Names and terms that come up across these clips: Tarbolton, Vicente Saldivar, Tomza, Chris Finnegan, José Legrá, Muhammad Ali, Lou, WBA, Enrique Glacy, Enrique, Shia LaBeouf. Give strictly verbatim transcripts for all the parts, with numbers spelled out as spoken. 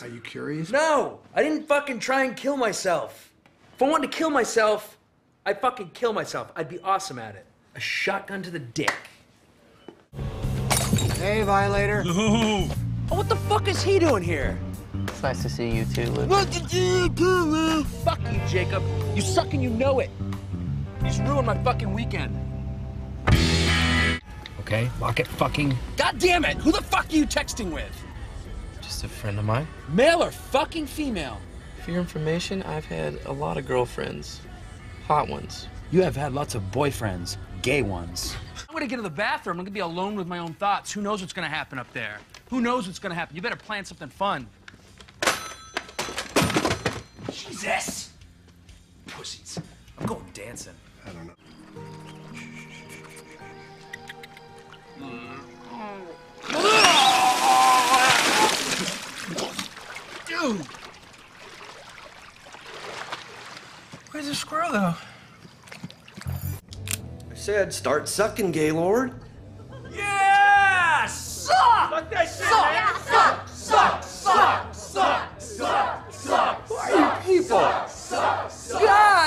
curious. Are you curious? No! I didn't fucking try and kill myself. If I wanted to kill myself, I'd fucking kill myself. I'd be awesome at it. A shotgun to the dick. Hey, Violator. Lou! Oh, what the fuck is he doing here? It's nice to see you too, Lou. What did you do, Lou? Fuck you, Jacob. You suck and you know it. You just ruined my fucking weekend. Okay, lock it fucking... God damn it! Who the fuck are you texting with? Just a friend of mine. Male or fucking female? For your information, I've had a lot of girlfriends. Hot ones. You have had lots of boyfriends. Gay ones. I'm gonna get to the bathroom. I'm gonna be alone with my own thoughts. Who knows what's gonna happen up there? Who knows what's gonna happen? You better plan something fun. Jesus! Pussies. I'm going dancing. I don't know. Dude! Where's the squirrel, though? I said, start sucking, Gaylord. Yeah! Suck! Suck that shit, suck, man! Suck! Suck! Suck! Suck! Suck! Suck!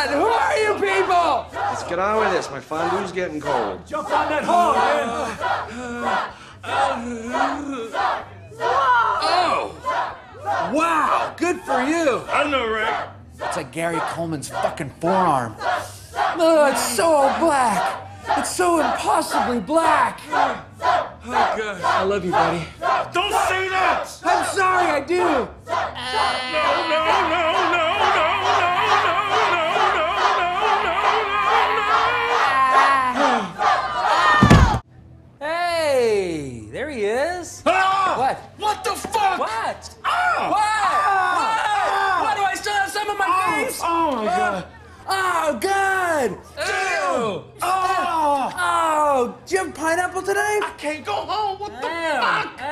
Who are you people? God, who are you people? Let's get on with this. My fondue's getting cold. Jump on that hog, man! Oh! Wow, good for you! I know, right? It's like Gary Coleman's fucking forearm. Oh, it's so black! It's so impossibly black! Oh, gosh. I love you, buddy. Don't say that! I'm sorry, I do! No, no, no, no, no, no, no, no, no, no, no, no, no, no, no, no, no! Hey, there he is. Ah! What? What the fuck? What? Ah! What? Ah! What? Why do I still have some of my oh, face? Oh, my God. Oh, God! Ew! Oh! Oh! Did you have pineapple today? I can't go home! What Ew. The fuck? Uh,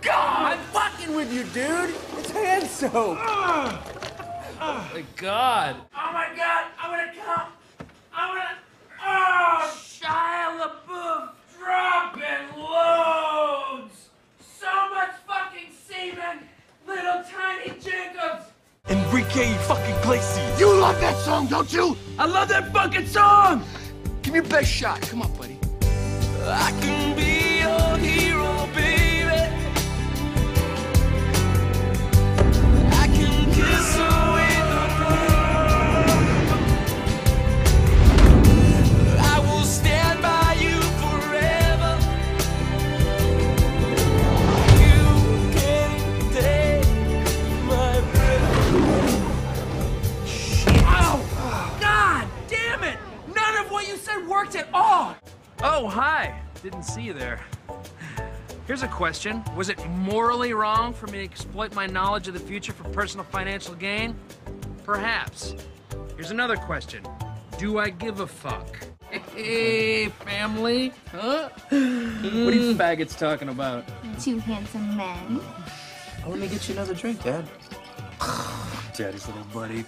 God! I'm fucking with you, dude! It's hand soap! Uh, oh, my God! Oh, my God! I'm gonna come! I'm gonna... Oh! Shia LaBeouf dropping loads! So much fucking semen! Little tiny Jacobs! Enrique fucking Glacy. You love that song, don't you? I love that fucking song! Give me your best shot. Come on, buddy. I can be your hero, baby. I can kiss away the world. I will stand by you forever. You can take my breath. What you said worked at all! Oh, hi. Didn't see you there. Here's a question. Was it morally wrong for me to exploit my knowledge of the future for personal financial gain? Perhaps. Here's another question. Do I give a fuck? Hey, family. Huh? What are you faggots talking about? Two handsome men. Oh, let me get you another drink, Dad. Daddy's little buddy.